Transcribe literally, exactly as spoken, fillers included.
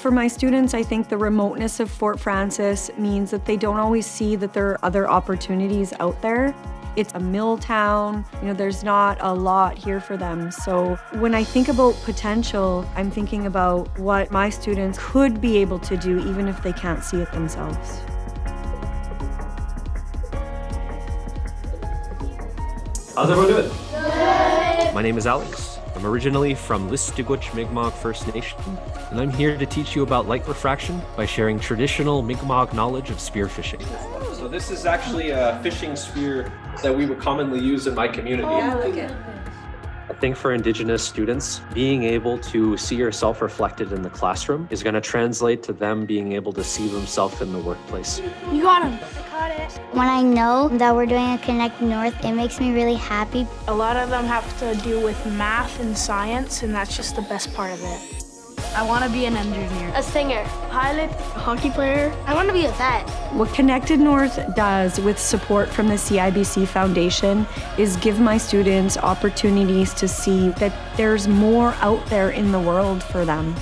For my students, I think the remoteness of Fort Francis means that they don't always see that there are other opportunities out there. It's a mill town, you know, there's not a lot here for them. So when I think about potential, I'm thinking about what my students could be able to do even if they can't see it themselves. How's everyone doing? Good. My name is Alex. I'm originally from Listuguj Mi'kmaq First Nation, and I'm here to teach you about light refraction by sharing traditional Mi'kmaq knowledge of spearfishing. So this is actually a fishing spear that we would commonly use in my community. Oh, yeah, look at I think for Indigenous students, being able to see yourself reflected in the classroom is going to translate to them being able to see themselves in the workplace. You got him! When I know that we're doing a Connected North, it makes me really happy. A lot of them have to do with math and science, and that's just the best part of it. I want to be an engineer, a singer, pilot, a hockey player. I want to be a vet. What Connected North does with support from the C I B C Foundation is give my students opportunities to see that there's more out there in the world for them.